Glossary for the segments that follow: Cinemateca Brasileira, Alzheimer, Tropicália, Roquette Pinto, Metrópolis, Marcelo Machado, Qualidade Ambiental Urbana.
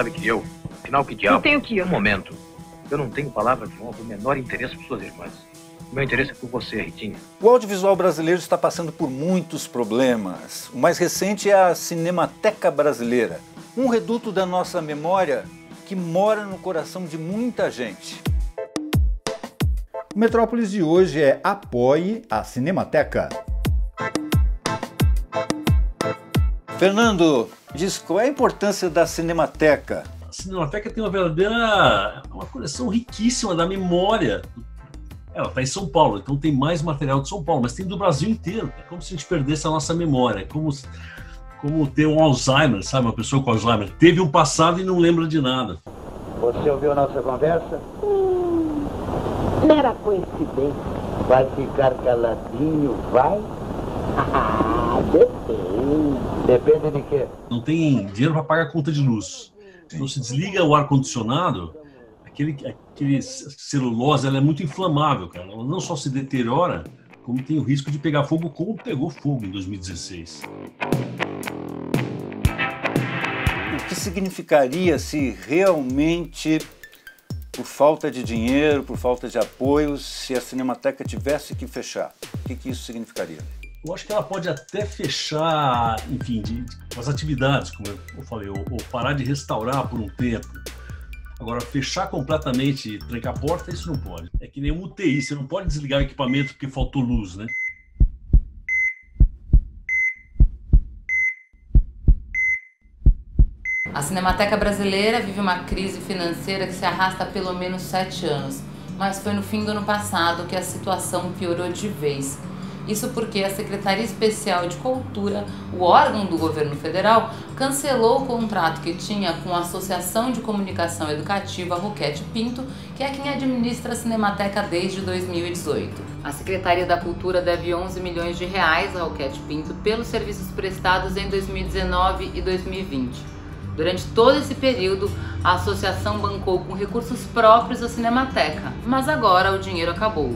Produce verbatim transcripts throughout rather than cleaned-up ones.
sabe que eu, afinal que diabo... Não tenho que ir. Um momento. Eu não tenho palavra de honra, o menor interesse por suas irmãs. O meu interesse é por você, Ritinha. O audiovisual brasileiro está passando por muitos problemas. O mais recente é a Cinemateca Brasileira, um reduto da nossa memória que mora no coração de muita gente. O Metrópolis de hoje é Apoie a Cinemateca. Fernando, diz qual é a importância da Cinemateca? A Cinemateca tem uma verdadeira, uma coleção riquíssima da memória. Ela está em São Paulo, então tem mais material de São Paulo, mas tem do Brasil inteiro. É como se a gente perdesse a nossa memória, é como, como ter um Alzheimer, sabe? Uma pessoa com Alzheimer. Teve um passado e não lembra de nada. Você ouviu a nossa conversa? Hum, mera coincidência. Vai ficar caladinho, vai? Ah, depende. Depende de quê? Não tem dinheiro para pagar a conta de luz. Então se desliga o ar-condicionado... Aquele, aquele celulose, ela é muito inflamável, cara. Ela não só se deteriora, como tem o risco de pegar fogo, como pegou fogo em dois mil e dezesseis. O que significaria se realmente, por falta de dinheiro, por falta de apoio, se a Cinemateca tivesse que fechar? O que, que isso significaria? Eu acho que ela pode até fechar, enfim, de, de, as atividades, como eu falei, ou, ou parar de restaurar por um tempo. Agora, fechar completamente, trancar a porta, isso não pode. É que nem um U T I, você não pode desligar o equipamento porque faltou luz, né? A Cinemateca Brasileira vive uma crise financeira que se arrasta há pelo menos sete anos, mas foi no fim do ano passado que a situação piorou de vez. Isso porque a Secretaria Especial de Cultura, o órgão do governo federal, cancelou o contrato que tinha com a Associação de Comunicação Educativa Roquette Pinto, que é quem administra a Cinemateca desde dois mil e dezoito. A Secretaria da Cultura deve onze milhões de reais a Roquette Pinto pelos serviços prestados em dois mil e dezenove e dois mil e vinte. Durante todo esse período, a associação bancou com recursos próprios a Cinemateca, mas agora o dinheiro acabou.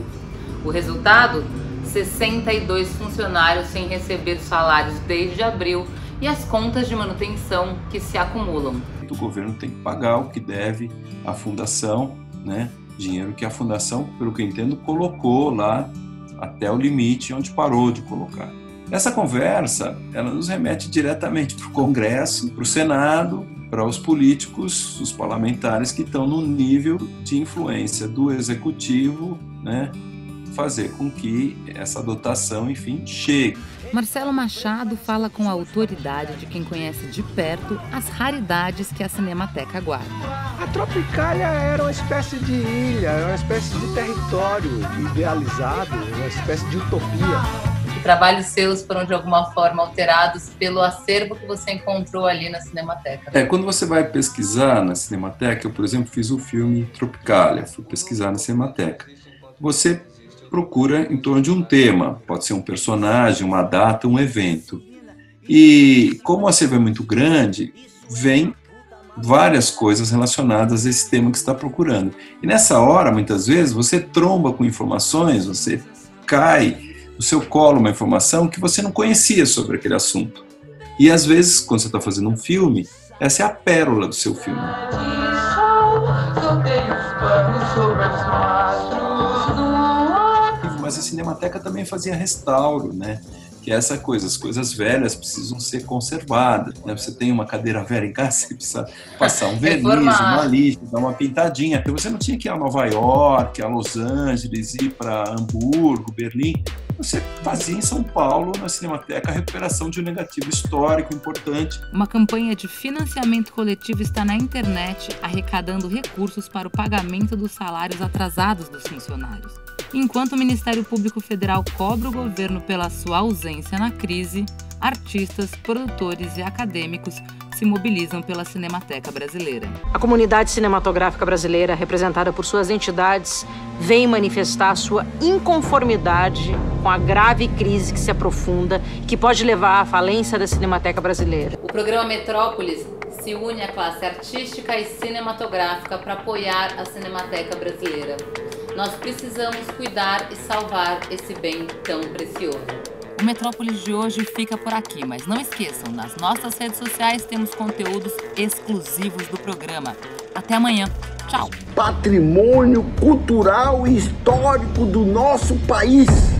O resultado? sessenta e dois funcionários sem receber salários desde abril e as contas de manutenção que se acumulam. O governo tem que pagar o que deve à fundação, né? Dinheiro que a fundação, pelo que eu entendo, colocou lá até o limite onde parou de colocar. Essa conversa, ela nos remete diretamente para o Congresso, para o Senado, para os políticos, os parlamentares que estão no nível de influência do executivo, né? Fazer com que essa dotação, enfim, chegue. Marcelo Machado fala com a autoridade de quem conhece de perto as raridades que a Cinemateca guarda. A Tropicália era uma espécie de ilha, era uma espécie de território idealizado, uma espécie de utopia. Que trabalhos seus foram de alguma forma alterados pelo acervo que você encontrou ali na Cinemateca? É, quando você vai pesquisar na Cinemateca, eu, por exemplo, fiz o filme Tropicália, fui pesquisar na Cinemateca. Você procura em torno de um tema, pode ser um personagem, uma data, um evento. E como o acervo é muito grande, vem várias coisas relacionadas a esse tema que você está procurando. E nessa hora, muitas vezes, você tromba com informações, você cai no seu colo uma informação que você não conhecia sobre aquele assunto. E às vezes, quando você está fazendo um filme, essa é a pérola do seu filme. Mas a Cinemateca também fazia restauro, né? Que é essa coisa, as coisas velhas precisam ser conservadas, né? Você tem uma cadeira velha em casa, você precisa passar um verniz, uma lixa, dar uma pintadinha. Você não tinha que ir a Nova York, a Los Angeles, ir para Hamburgo, Berlim. Você fazia em São Paulo, na Cinemateca, a recuperação de um negativo histórico importante. Uma campanha de financiamento coletivo está na internet, arrecadando recursos para o pagamento dos salários atrasados dos funcionários. Enquanto o Ministério Público Federal cobra o governo pela sua ausência na crise, artistas, produtores e acadêmicos se mobilizam pela Cinemateca Brasileira. A comunidade cinematográfica brasileira, representada por suas entidades, vem manifestar sua inconformidade com a grave crise que se aprofunda, que pode levar à falência da Cinemateca Brasileira. O programa Metrópolis se une à classe artística e cinematográfica para apoiar a Cinemateca Brasileira. Nós precisamos cuidar e salvar esse bem tão precioso. O Metrópolis de hoje fica por aqui, mas não esqueçam, nas nossas redes sociais temos conteúdos exclusivos do programa. Até amanhã. Tchau. Patrimônio cultural e histórico do nosso país.